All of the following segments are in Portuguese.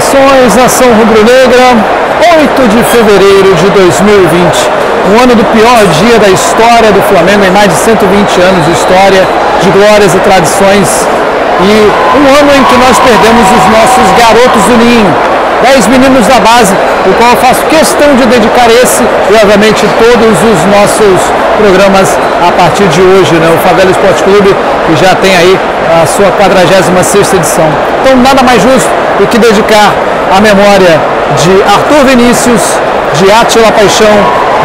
Saudações, nação rubro-negra, 8 de fevereiro de 2020, um ano do pior dia da história do Flamengo, em mais de 120 anos de história, de glórias e tradições, e um ano em que nós perdemos os nossos garotos do Ninho, 10 meninos da base, o qual eu faço questão de dedicar esse e, obviamente, todos os nossos programas a partir de hoje, né? O Favela Esporte Clube, que já tem aí a sua 46ª edição. Então, nada mais justo do que dedicar a memória de Arthur Vinícius, de Athila Paixão,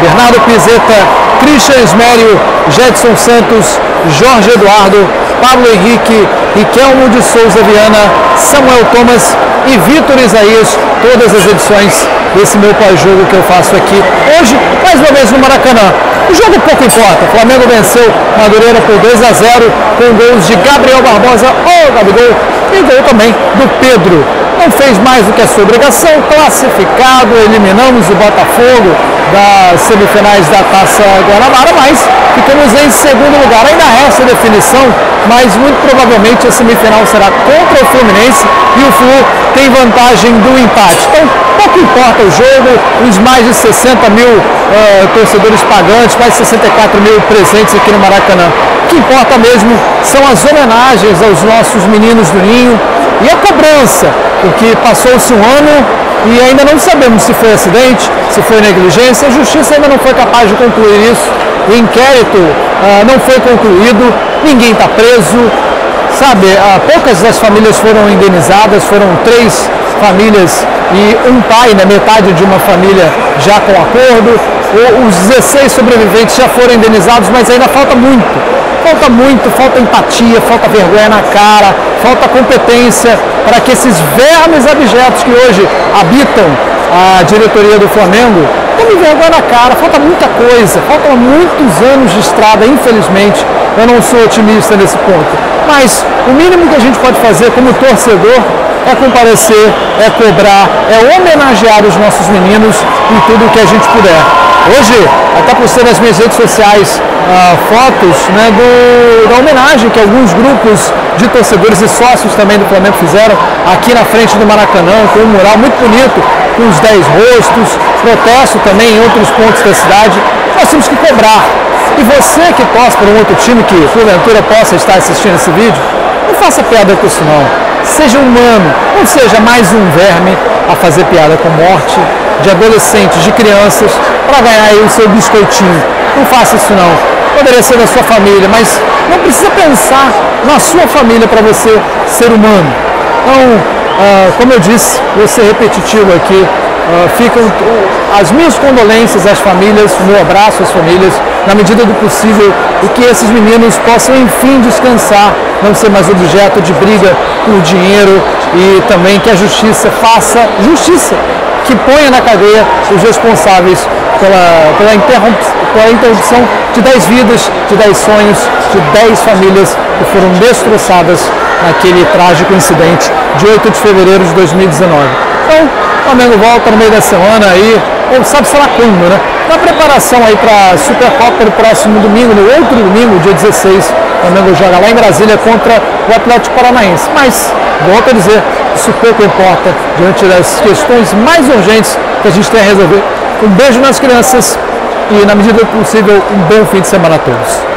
Bernardo Pisetta, Christian Esmério, Gedson Santos, Jorge Eduardo, Pablo Henrique, Rykelmo de Souza Viana, Samuel Thomas e Vitor Isaías, todas as edições desse meu pós-jogo que eu faço aqui hoje, mais uma vez no Maracanã. O jogo pouco importa, o Flamengo venceu Madureira por 2-0 com gols de Gabriel Barbosa ou Gabigol e gol também do Pedro. Não fez mais do que a sua obrigação, classificado, eliminamos o Botafogo das semifinais da Taça Guanabara, mas ficamos em segundo lugar. Ainda resta a definição, mas muito provavelmente a semifinal será contra o Fluminense e o Flu tem vantagem do empate. Então, pouco importa o jogo, os mais de 60 mil torcedores pagantes, mais de 64 mil presentes aqui no Maracanã. O que importa mesmo são as homenagens aos nossos meninos do Ninho e a cobrança, porque passou-se um ano e ainda não sabemos se foi acidente, se foi negligência. A justiça ainda não foi capaz de concluir isso, o inquérito não foi concluído, ninguém está preso, sabe? Poucas das famílias foram indenizadas, foram 3 famílias e um pai, né, metade de uma família já com acordo. Os 16 sobreviventes já foram indenizados, mas ainda falta muito. Falta muito, falta empatia, falta vergonha na cara, falta competência para que esses vermes abjetos que hoje habitam a diretoria do Flamengo tomem vergonha na cara. Falta muita coisa, faltam muitos anos de estrada, infelizmente. Eu não sou otimista nesse ponto, mas o mínimo que a gente pode fazer como torcedor é comparecer, é cobrar, é homenagear os nossos meninos em tudo o que a gente puder. Hoje, até postei nas minhas redes sociais fotos, né, da homenagem que alguns grupos de torcedores e sócios também do Flamengo fizeram aqui na frente do Maracanã, com um mural muito bonito, com os 10 rostos, protesto também em outros pontos da cidade. Nós temos que cobrar. E você que torce por um outro time que, porventura, possa estar assistindo esse vídeo, não faça piada com isso não. Seja humano, não seja mais um verme a fazer piada com morte de adolescentes, de crianças, para ganhar aí o seu biscoitinho. Não faça isso não. Poderia ser da sua família, mas não precisa pensar na sua família para você ser humano. Então, como eu disse, vou ser repetitivo aqui, ficam as minhas condolências às famílias, o meu abraço às famílias, na medida do possível, e que esses meninos possam enfim descansar, não ser mais objeto de briga por dinheiro, e também que a justiça faça justiça, que ponha na cadeia os responsáveis pela interrupção de 10 vidas, de 10 sonhos, de 10 famílias que foram destroçadas naquele trágico incidente de 8 de fevereiro de 2019. Então, o Flamengo volta no meio da semana aí, ou sabe será quando, né? Na preparação aí para a Supercopa no próximo domingo, no outro domingo, dia 16, o Flamengo joga lá em Brasília contra o Atlético Paranaense. Mas, volto a dizer, isso pouco importa diante das questões mais urgentes que a gente tem a resolver. Um beijo nas crianças e, na medida do possível, um bom fim de semana a todos.